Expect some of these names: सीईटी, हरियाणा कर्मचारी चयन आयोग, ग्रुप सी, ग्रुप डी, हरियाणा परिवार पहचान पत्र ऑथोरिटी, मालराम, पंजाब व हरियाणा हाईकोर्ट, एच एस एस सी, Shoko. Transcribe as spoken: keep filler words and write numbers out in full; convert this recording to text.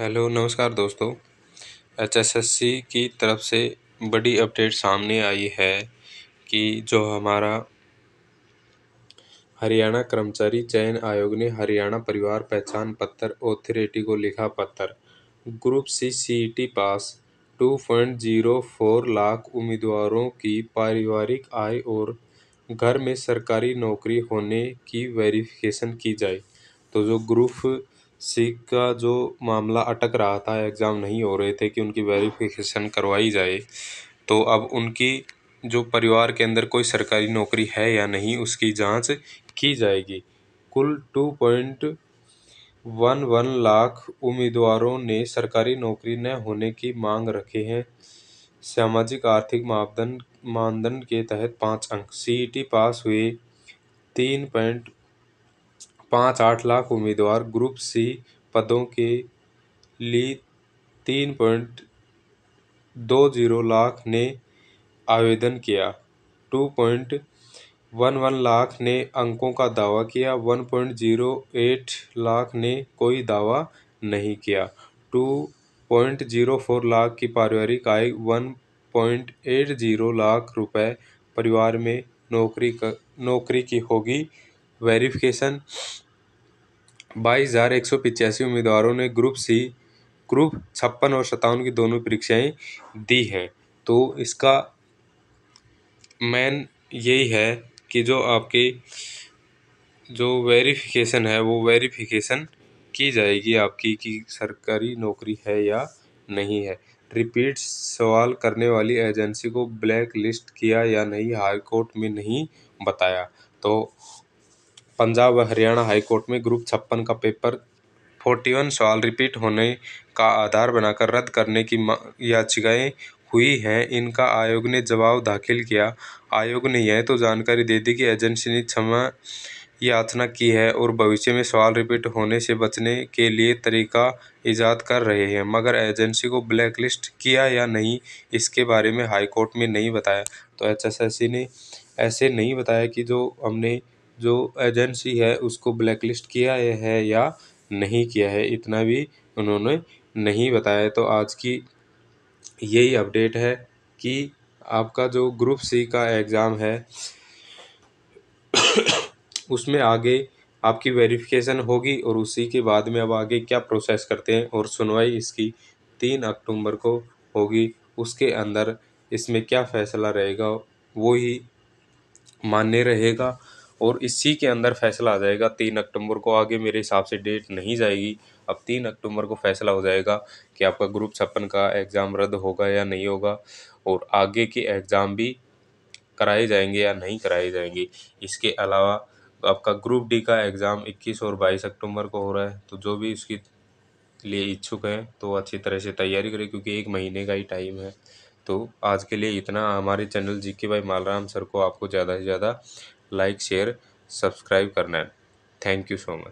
Hello नमस्कार दोस्तों, एच एस एस सी की तरफ से बड़ी अपडेट सामने आई है कि जो हमारा हरियाणा कर्मचारी चयन आयोग ने हरियाणा परिवार पहचान पत्र ऑथोरिटी को लिखा पत्र। ग्रुप सी सीईटी पास दो पॉइंट शून्य चार लाख उम्मीदवारों की पारिवारिक आय और घर में सरकारी नौकरी होने की वेरिफिकेशन की जाए। तो जो ग्रुप सी का जो मामला अटक रहा था, एग्ज़ाम नहीं हो रहे थे कि उनकी वेरिफिकेशन करवाई जाए, तो अब उनकी जो परिवार के अंदर कोई सरकारी नौकरी है या नहीं उसकी जांच की जाएगी। कुल दो पॉइंट एक एक लाख उम्मीदवारों ने सरकारी नौकरी न होने की मांग रखी है। सामाजिक आर्थिक मापदंड मानदंड के तहत पाँच अंक सीईटी पास हुए तीन पॉइंट पाँच आठ लाख उम्मीदवार, ग्रुप सी पदों के लिए तीन पॉइंट दो जीरो लाख ने आवेदन किया, two point one one lakh ने अंकों का दावा किया, one point zero eight lakh ने कोई दावा नहीं किया, two point zero four lakh की पारिवारिक आय, one point eight zero lakh रुपए परिवार में नौकरी का नौकरी की होगी। वेरिफिकेशन बाईस हज़ार एक सौ पिचासी उम्मीदवारों ने ग्रुप सी, ग्रुप छप्पन और सत्तावन की दोनों परीक्षाएं दी हैं। तो इसका मेन यही है कि जो आपके जो वेरिफिकेशन है वो वेरिफिकेशन की जाएगी आपकी कि सरकारी नौकरी है या नहीं है। रिपीट सवाल करने वाली एजेंसी को ब्लैक लिस्ट किया या नहीं हाई कोर्ट में नहीं बताया। तो पंजाब व हरियाणा हाईकोर्ट में ग्रुप छप्पन का पेपर इकतालीस सवाल रिपीट होने का आधार बनाकर रद्द करने की याचिकाएं हुई हैं। इनका आयोग ने जवाब दाखिल किया। आयोग ने यह तो जानकारी दे दी कि एजेंसी ने क्षमा याचना की है और भविष्य में सवाल रिपीट होने से बचने के लिए तरीका ईजाद कर रहे हैं, मगर एजेंसी को ब्लैकलिस्ट किया या नहीं इसके बारे में हाईकोर्ट में नहीं बताया। तो एच एस एस सी ने ऐसे नहीं बताया कि जो हमने जो एजेंसी है उसको ब्लैकलिस्ट किया है या नहीं किया है, इतना भी उन्होंने नहीं बताया। तो आज की यही अपडेट है कि आपका जो ग्रुप सी का एग्ज़ाम है उसमें आगे आपकी वेरिफिकेशन होगी और उसी के बाद में अब आगे क्या प्रोसेस करते हैं और सुनवाई इसकी तीन अक्टूबर को होगी। उसके अंदर इसमें क्या फैसला रहेगा वो ही मान्य रहेगा और इसी के अंदर फैसला आ जाएगा तीन अक्टूबर को। आगे मेरे हिसाब से डेट नहीं जाएगी, अब तीन अक्टूबर को फैसला हो जाएगा कि आपका ग्रुप छप्पन का एग्ज़ाम रद्द होगा या नहीं होगा और आगे के एग्ज़ाम भी कराए जाएंगे या नहीं कराए जाएंगे। इसके अलावा आपका ग्रुप डी का एग्ज़ाम इक्कीस और बाईस अक्टूबर को हो रहा है। तो जो भी उसके लिए इच्छुक हैं तो अच्छी तरह से तैयारी करें क्योंकि एक महीने का ही टाइम है। तो आज के लिए इतना। हमारे चैनल जी के भाई मालराम सर को आपको ज़्यादा से ज़्यादा लाइक शेयर सब्सक्राइब करना है। Thank you so much.